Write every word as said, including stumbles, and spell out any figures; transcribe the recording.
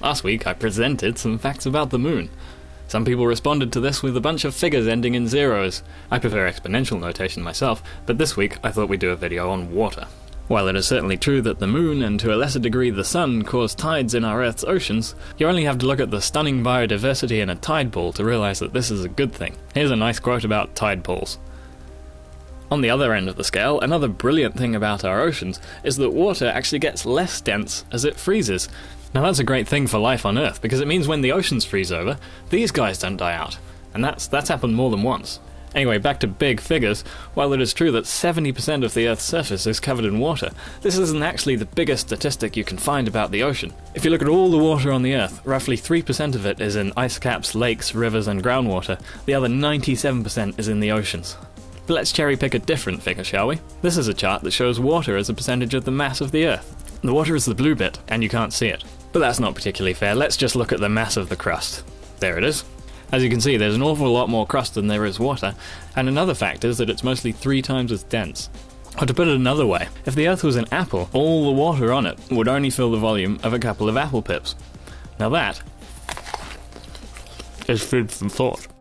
Last week I presented some facts about the moon. Some people responded to this with a bunch of figures ending in zeros. I prefer exponential notation myself, but this week I thought we'd do a video on water. While it is certainly true that the moon, and to a lesser degree the sun, cause tides in our Earth's oceans, you only have to look at the stunning biodiversity in a tide pool to realise that this is a good thing. Here's a nice quote about tide pools. On the other end of the scale, another brilliant thing about our oceans is that water actually gets less dense as it freezes. Now that's a great thing for life on Earth, because it means when the oceans freeze over, these guys don't die out. And that's, that's happened more than once. Anyway, back to big figures. While it is true that seventy percent of the Earth's surface is covered in water, this isn't actually the biggest statistic you can find about the ocean. If you look at all the water on the Earth, roughly three percent of it is in ice caps, lakes, rivers and groundwater. The other ninety-seven percent is in the oceans. But let's cherry pick a different figure, shall we? This is a chart that shows water as a percentage of the mass of the Earth. The water is the blue bit, and you can't see it. But that's not particularly fair. Let's just look at the mass of the crust. There it is. As you can see, there's an awful lot more crust than there is water, and another fact is that it's mostly three times as dense. Or to put it another way, if the Earth was an apple, all the water on it would only fill the volume of a couple of apple pips. Now that is food for thought.